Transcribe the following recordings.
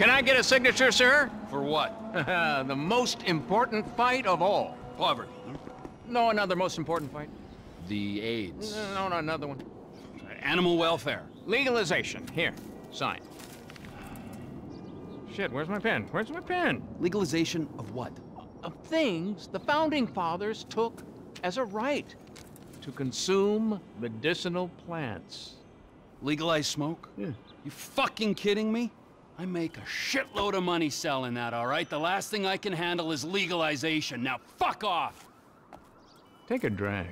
Can I get a signature, sir? For what? The most important fight of all. Poverty. No, another most important fight. The AIDS. No, not another one. Animal welfare. Legalization. Here, sign. Shit, where's my pen? Where's my pen? Legalization of what? Of things the Founding Fathers took as a right. To consume medicinal plants. Legalize smoke? Yeah. You fucking kidding me? I make a shitload of money selling that, all right? The last thing I can handle is legalization. Now fuck off! Take a drag.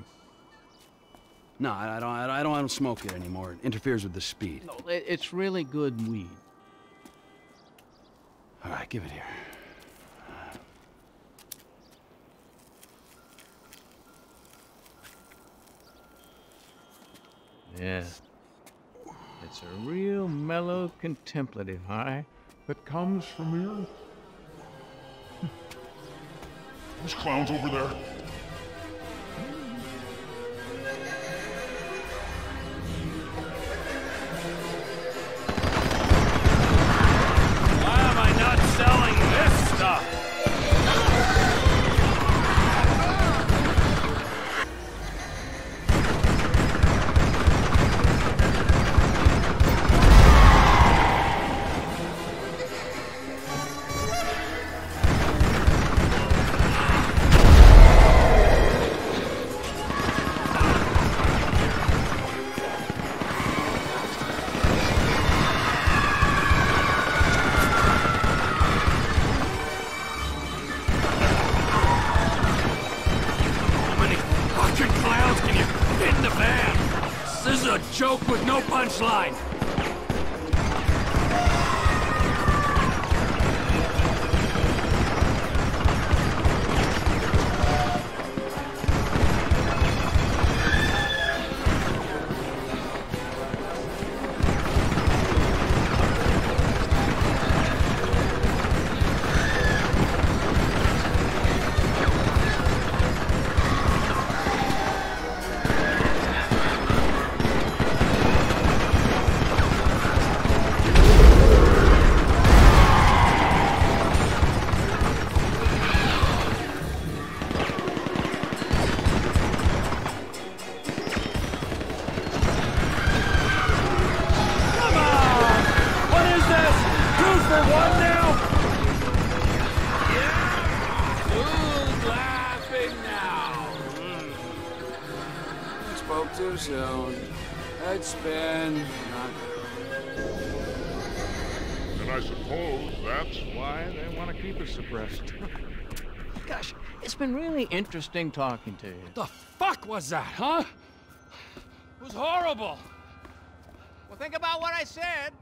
No, I don't smoke it anymore. It interferes with the speed. No, it's really good weed. All right, give it here. Yeah. It's a real mellow, contemplative high that comes from you. There's clowns over there. Line. Gosh, it's been really interesting talking to you. The fuck was that, huh? It was horrible. Well, think about what I said.